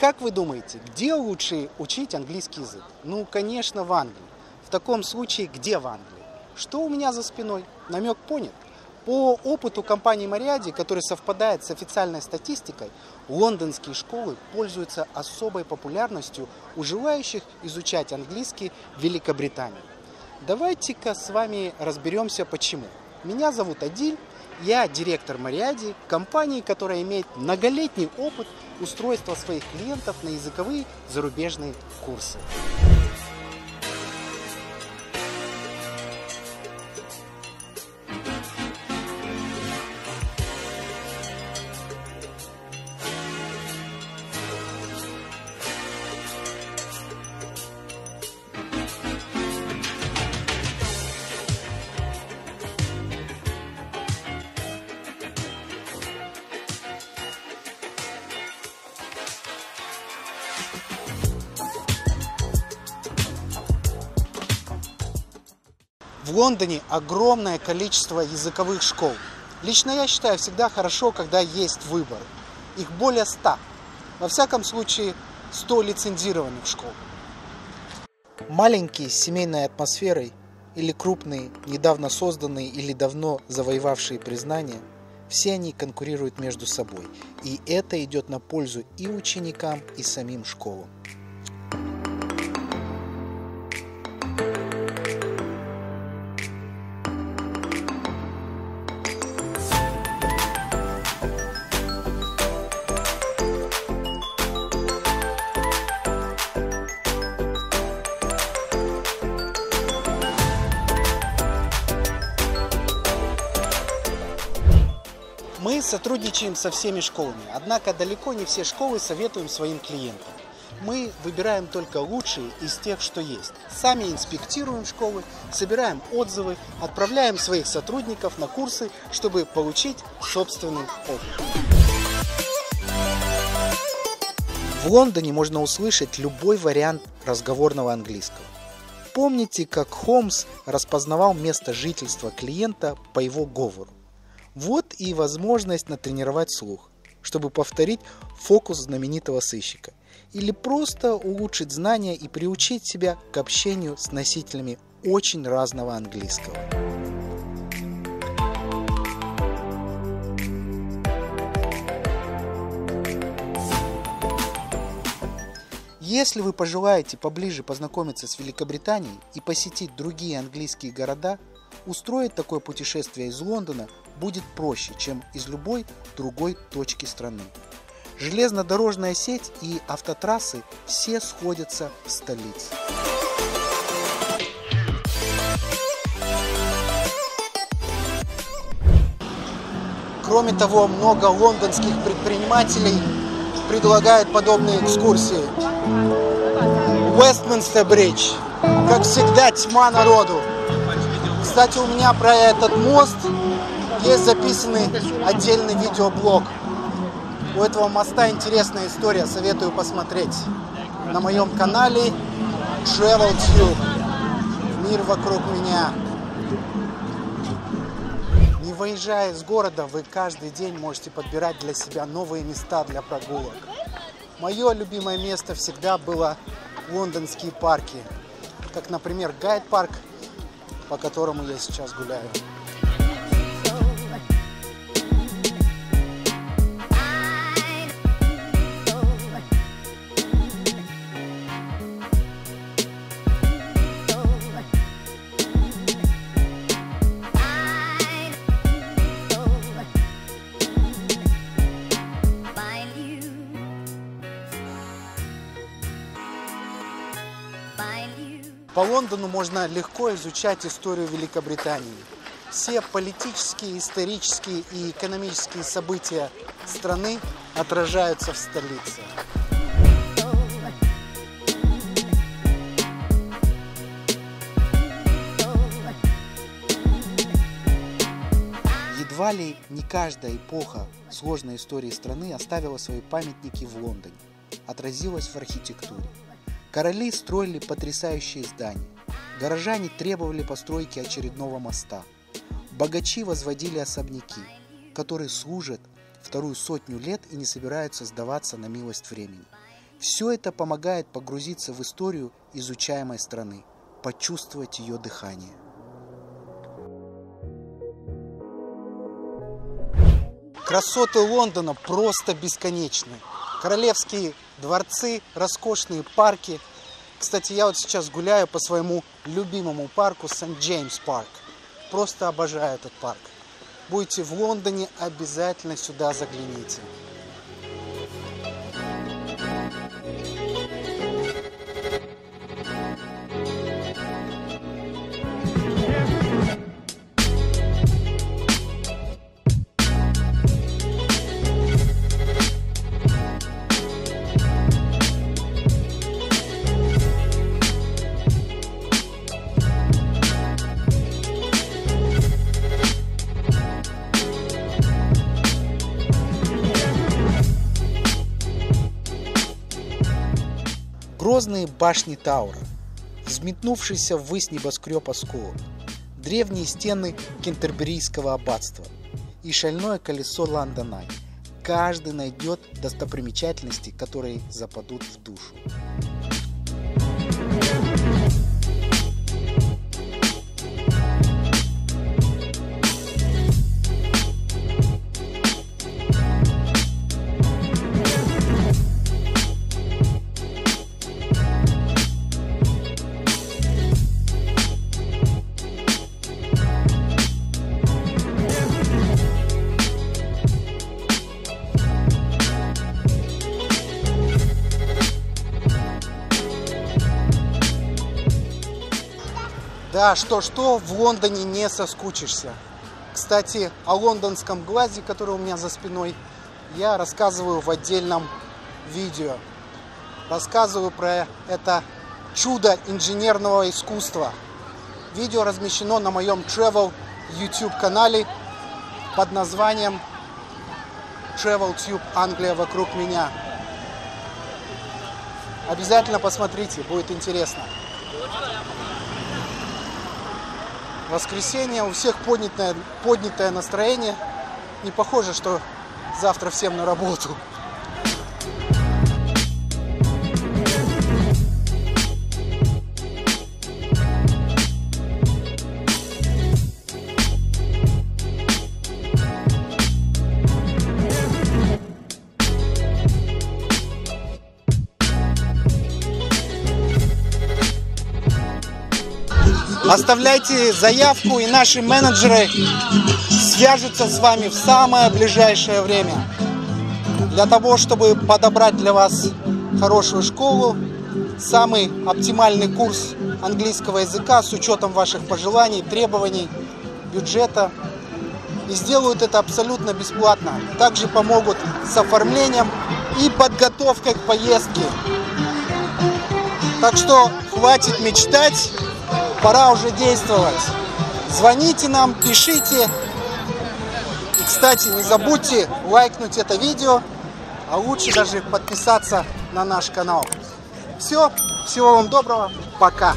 Как вы думаете, где лучше учить английский язык? Ну, конечно, в Англии. В таком случае, где в Англии? Что у меня за спиной? Намек понят. По опыту компании Мариади, который совпадает с официальной статистикой, лондонские школы пользуются особой популярностью у желающих изучать английский в Великобритании. Давайте-ка с вами разберемся, почему. Меня зовут Адиль, я директор Мариади, компании, которая имеет многолетний опыт устройства своих клиентов на языковые зарубежные курсы. В Лондоне огромное количество языковых школ. Лично я считаю всегда хорошо, когда есть выбор. Их более 100. Во всяком случае, 100 лицензированных школ. Маленькие с семейной атмосферой или крупные, недавно созданные или давно завоевавшие признание, все они конкурируют между собой. И это идет на пользу и ученикам, и самим школам. Мы сотрудничаем со всеми школами, однако далеко не все школы советуем своим клиентам. Мы выбираем только лучшие из тех, что есть. Сами инспектируем школы, собираем отзывы, отправляем своих сотрудников на курсы, чтобы получить собственный опыт. В Лондоне можно услышать любой вариант разговорного английского. Помните, как Холмс распознавал место жительства клиента по его говору? Вот и возможность натренировать слух, чтобы повторить фокус знаменитого сыщика. Или просто улучшить знания и приучить себя к общению с носителями очень разного английского. Если вы пожелаете поближе познакомиться с Великобританией и посетить другие английские города, устроить такое путешествие из Лондона будет проще, чем из любой другой точки страны. Железнодорожная сеть и автотрассы все сходятся в столице. Кроме того, много лондонских предпринимателей предлагают подобные экскурсии. Вестминстер-бридж. Как всегда, тьма народу. Кстати, у меня про этот мост есть записанный отдельный видеоблог. У этого моста интересная история, советую посмотреть. На моем канале Travel Tube. Мир вокруг меня. Не выезжая из города, вы каждый день можете подбирать для себя новые места для прогулок. Мое любимое место всегда было лондонские парки. Как, например, Гайд парк, по которому я сейчас гуляю. По Лондону можно легко изучать историю Великобритании. Все политические, исторические и экономические события страны отражаются в столице. Едва ли не каждая эпоха сложной истории страны оставила свои памятники в Лондоне, отразилась в архитектуре. Короли строили потрясающие здания, горожане требовали постройки очередного моста, богачи возводили особняки, которые служат вторую сотню лет и не собираются сдаваться на милость времени. Все это помогает погрузиться в историю изучаемой страны, почувствовать ее дыхание. Красоты Лондона просто бесконечны. Королевские дворцы, роскошные парки. Кстати, я вот сейчас гуляю по своему любимому парку Сент-Джеймс-парк. Просто обожаю этот парк. Будете в Лондоне, обязательно сюда загляните. Грозные башни Таура, взметнувшийся ввысь небоскреб осколок, древние стены Кентерберийского аббатства и шальное колесо Лондона. Каждый найдет достопримечательности, которые западут в душу. Да, что-что, в Лондоне не соскучишься. Кстати, о лондонском глазе, который у меня за спиной, я рассказываю в отдельном видео. Рассказываю про это чудо инженерного искусства. Видео размещено на моем Travel YouTube канале под названием Travel Tube Англия вокруг меня. Обязательно посмотрите, будет интересно. Воскресенье, у всех поднятое настроение. Не похоже, что завтра всем на работу. Оставляйте заявку, и наши менеджеры свяжутся с вами в самое ближайшее время для того, чтобы подобрать для вас хорошую школу, самый оптимальный курс английского языка с учетом ваших пожеланий, требований, бюджета. И сделают это абсолютно бесплатно. Также помогут с оформлением и подготовкой к поездке. Так что хватит мечтать. Пора уже действовать. Звоните нам, пишите. И, кстати, не забудьте лайкнуть это видео, а лучше даже подписаться на наш канал. Всего вам доброго. Пока.